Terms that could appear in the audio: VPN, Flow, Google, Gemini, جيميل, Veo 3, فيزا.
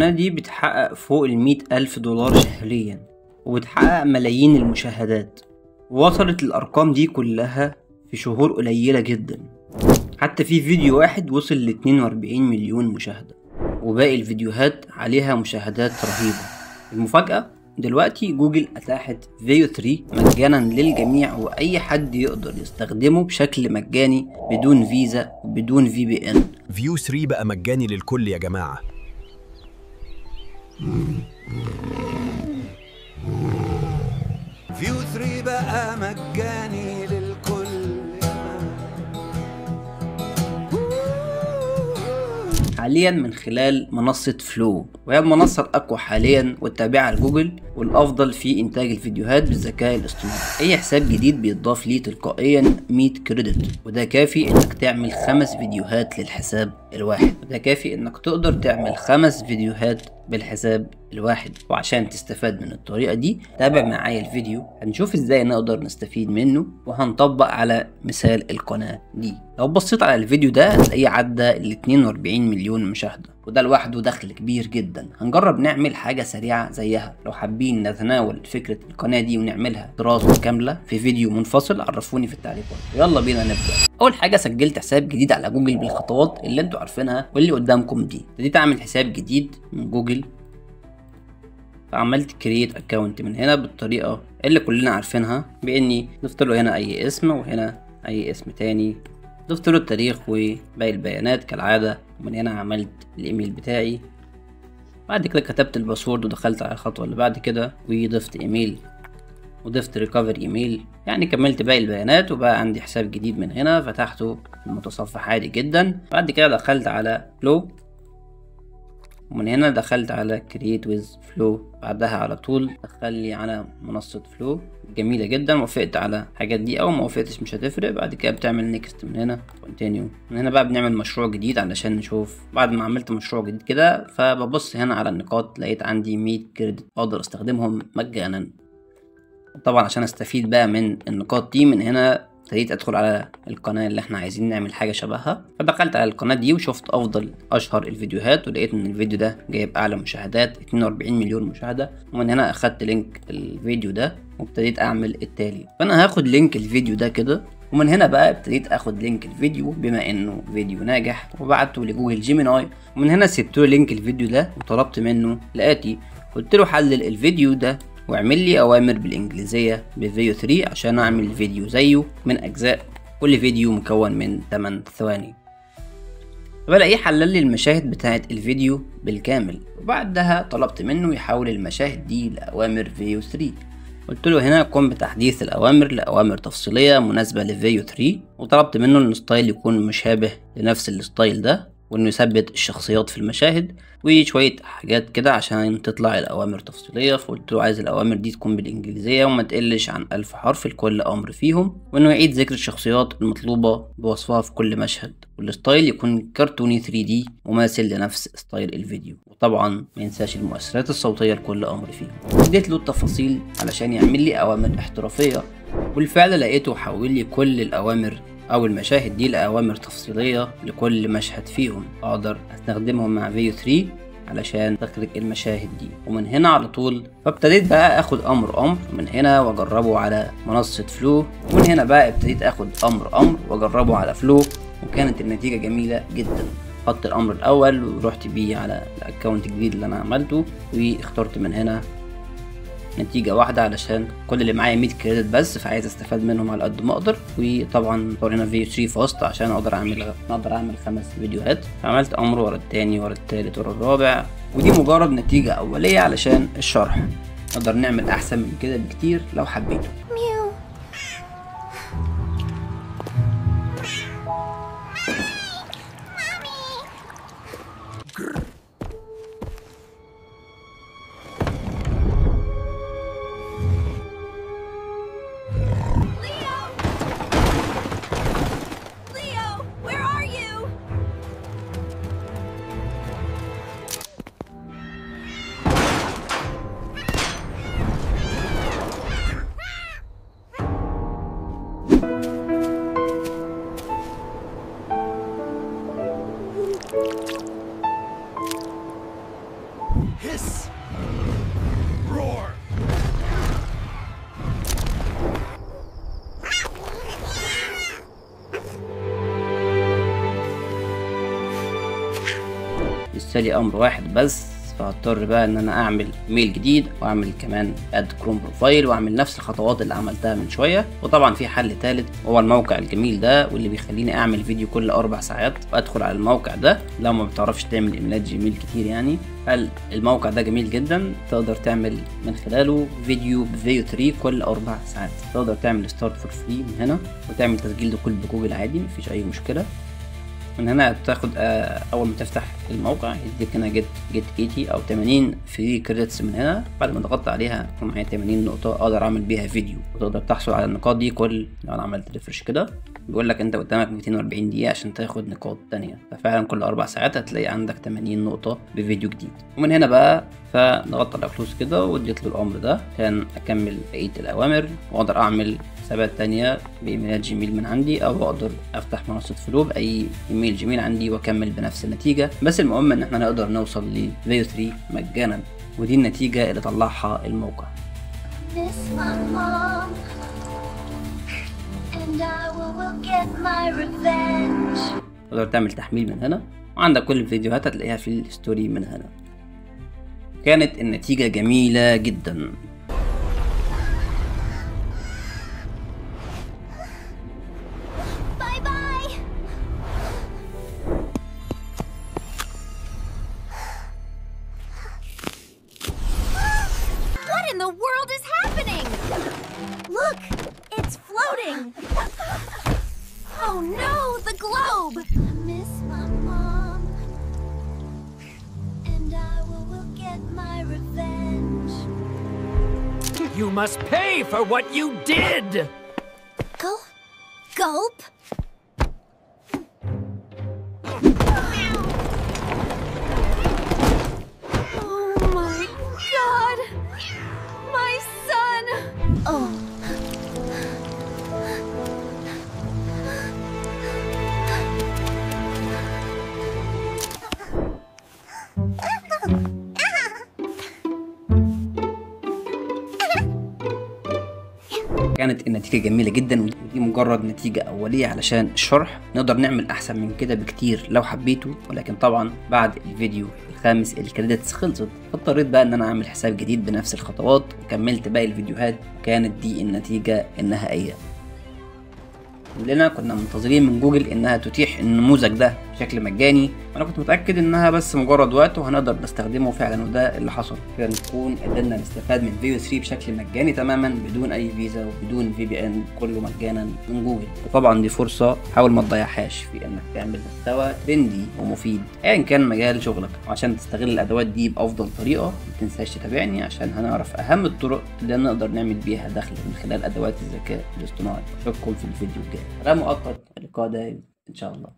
القناة دي بتحقق فوق ال$100,000 شهريا وبتحقق ملايين المشاهدات، ووصلت الأرقام دي كلها في شهور قليلة جدا. حتى في فيديو واحد وصل ل42 مليون مشاهدة، وباقي الفيديوهات عليها مشاهدات رهيبة. المفاجأة دلوقتي جوجل أتاحت فيو 3 مجانا للجميع، وأي حد يقدر يستخدمه بشكل مجاني بدون فيزا وبدون VPN. فيو 3 بقى مجاني للكل يا جماعة. فيو 3 بقى مجاني للكل. حاليا من خلال منصة فلو، وهي المنصة الأقوى حاليا والتابعة لجوجل والأفضل في إنتاج الفيديوهات بالذكاء الاصطناعي. أي حساب جديد بيتضاف ليه تلقائيا 100 كريدت، وده كافي إنك تعمل 5 فيديوهات للحساب الواحد، وده كافي إنك تقدر تعمل 5 فيديوهات بالحساب الواحد. وعشان تستفاد من الطريقة دي تابع معايا الفيديو، هنشوف ازاي نقدر نستفيد منه وهنطبق على مثال القناة دي. لو بصيت على الفيديو ده هتلاقيه عدى ال42 مليون مشاهدة، وده لوحده دخل كبير جدا. هنجرب نعمل حاجة سريعة زيها. لو حابين نتناول فكرة القناة دي ونعملها دراسة كاملة في فيديو منفصل عرفوني في التعليقات. يلا بينا نبدأ. أول حاجة سجلت حساب جديد على جوجل بالخطوات اللي انتوا عارفينها واللي قدامكم دي. ابتديت أعمل حساب جديد من جوجل، فعملت كرييت اكونت من هنا بالطريقة اللي كلنا عارفينها، بإني ضفت له هنا أي اسم وهنا أي اسم تاني، ضفت له التاريخ وباقي البيانات كالعادة، ومن هنا عملت الإيميل بتاعي. بعد كده كتبت الباسورد ودخلت على الخطوة اللي بعد كده وضفت إيميل وضفت ريكفر ايميل، يعني كملت باقي البيانات وبقى عندي حساب جديد من هنا. فتحته المتصفح عادي جدا. بعد كده دخلت على فلو ومن هنا دخلت على create with flow، بعدها على طول دخلني على منصة فلو. جميلة جدا. وافقت على الحاجات دي او ما وافقتش مش هتفرق. بعد كده بتعمل next من هنا continue. من هنا بقى بنعمل مشروع جديد علشان نشوف. بعد ما عملت مشروع جديد كده فببص هنا على النقاط، لقيت عندي 100 كريدت اقدر استخدمهم مجانا. طبعا عشان استفيد بقى من النقاط دي من هنا ابتديت ادخل على القناة اللي احنا عايزين نعمل حاجة شبهها. فدخلت على القناة دي وشفت افضل اشهر الفيديوهات، ولقيت ان الفيديو ده جايب اعلى مشاهدات 42 مليون مشاهدة. ومن هنا اخدت لينك الفيديو ده وابتديت اعمل التالي. فانا هاخد لينك الفيديو ده كده، ومن هنا بقى ابتديت اخد لينك الفيديو بما انه فيديو ناجح وبعته لجوجل جيميناي. ومن هنا سبت له لينك الفيديو ده وطلبت منه الاتي. قلت له حلل الفيديو ده واعمل لي اوامر بالانجليزيه بفيو 3 عشان اعمل فيديو زيه من اجزاء، كل فيديو مكون من 8 ثواني. فبلاقيه حلل لي المشاهد بتاعه الفيديو بالكامل، وبعدها طلبت منه يحول المشاهد دي لاوامر فيو 3. قلت له هنا قم بتحديث الاوامر لاوامر تفصيليه مناسبه لفيو 3، وطلبت منه ان الستايل يكون مشابه لنفس الستايل ده، وانه يثبت الشخصيات في المشاهد وشوية حاجات كده عشان تطلع الأوامر تفصيلية. فقلت له عايز الأوامر دي تكون بالإنجليزية وما تقلش عن 1000 حرف لكل أمر فيهم، وانه يعيد ذكر الشخصيات المطلوبة بوصفها في كل مشهد، والستايل يكون كرتوني 3D مماثل لنفس ستايل الفيديو، وطبعا ما ينساش المؤثرات الصوتية لكل أمر فيهم. اديت له التفاصيل علشان يعمل لي أوامر احترافية، وبالفعل لقيته حول لي كل الأوامر أو المشاهد دي لأوامر تفصيلية لكل مشهد فيهم أقدر أستخدمهم مع فيو 3 علشان تخرج المشاهد دي. ومن هنا على طول فابتديت بقى أخد أمر من هنا وأجربه على منصة فلو، ومن هنا بقى ابتديت أخد أمر وأجربه على فلو، وكانت النتيجة جميلة جدا. خدت الأمر الأول ورحت بيه على الأكونت الجديد اللي أنا عملته، واخترت من هنا نتيجة واحدة علشان كل اللي معايا 100 كريدت بس، فعايز استفاد منهم على قد ما اقدر. وطبعا طورنا فيو 3 فاست عشان اقدر اعمل 5 فيديوهات. عملت امر ورا التاني ورا التالت ورا الرابع، ودي مجرد نتيجة اولية علشان الشرح. نقدر نعمل احسن من كده بكتير لو حبيتوا. hiss, roar. لسالي امر واحد بس، فهضطر بقى ان انا اعمل ميل جديد واعمل كمان اد كروم بروفايل واعمل نفس الخطوات اللي عملتها من شويه. وطبعا في حل ثالث وهو الموقع الجميل ده، واللي بيخليني اعمل فيديو كل 4 ساعات وادخل على الموقع ده لو ما بتعرفش تعمل ايميلات جيميل كتير يعني. الموقع ده جميل جدا، تقدر تعمل من خلاله فيديو بفيو 3 كل 4 ساعات. تقدر تعمل ستارت فور فري من هنا وتعمل تسجيل دخول بجوجل عادي، مفيش اي مشكله. من هنا بتاخد اول ما تفتح الموقع يديك هنا جيت 80 او 80 فري كريدتس. من هنا بعد ما ضغطت عليها معايا 80 نقطه اقدر اعمل بيها فيديو، وتقدر تحصل على النقاط دي كل لو انا عملت ريفرش كده بيقول لك انت قدامك 240 دقيقه عشان تاخد نقاط ثانيه. ففعلا كل 4 ساعات هتلاقي عندك 80 نقطه بفيديو جديد. ومن هنا بقى فضغطت على فلوس كده واديت له الامر ده عشان اكمل بقيه الاوامر واقدر اعمل حسابات تانية بايميلات جيميل من عندي، او اقدر افتح منصه فلو باي ايميل جيميل عندي واكمل بنفس النتيجه. بس المهم ان احنا نقدر نوصل لفيو 3 مجانا، ودي النتيجه اللي طلعها الموقع. تقدر تعمل تحميل من هنا وعندك كل الفيديوهات هتلاقيها في الستوري من هنا. كانت النتيجة جميلة جدا. باي باي. What in the world is happening? Look, it's floating. Oh no, the globe. I miss my mom. And I will get my revenge. You must pay for what you did. Gulp. Oh my God. My son. Oh. كانت النتيجة جميلة جدا، ودي مجرد نتيجة أولية علشان الشرح. نقدر نعمل أحسن من كده بكتير لو حبيتوا، ولكن طبعا بعد الفيديو الخامس الكريدتس خلصت، فاضطريت بقى إن أنا أعمل حساب جديد بنفس الخطوات وكملت باقي الفيديوهات. كانت دي النتيجة النهائية. كلنا كنا منتظرين من جوجل إنها تتيح النموذج ده بشكل مجاني، وأنا كنت متأكد إنها بس مجرد وقت وهنقدر نستخدمه فعلا، وده اللي حصل. كده نكون قدرنا نستفاد من فيو 3 بشكل مجاني تماما بدون أي فيزا وبدون VPN، كله مجانا من جوجل. وطبعا دي فرصة حاول ما تضيعهاش في إنك تعمل محتوى ترندي ومفيد أيا كان مجال شغلك. وعشان تستغل الأدوات دي بأفضل طريقة متنساش تتابعني عشان هنعرف أهم الطرق اللي نقدر نعمل بيها دخل من خلال أدوات الذكاء الاصطناعي. أشوفكم في الفيديو الجاي. سلام مؤقت، اللقاء دايم إن شاء الله.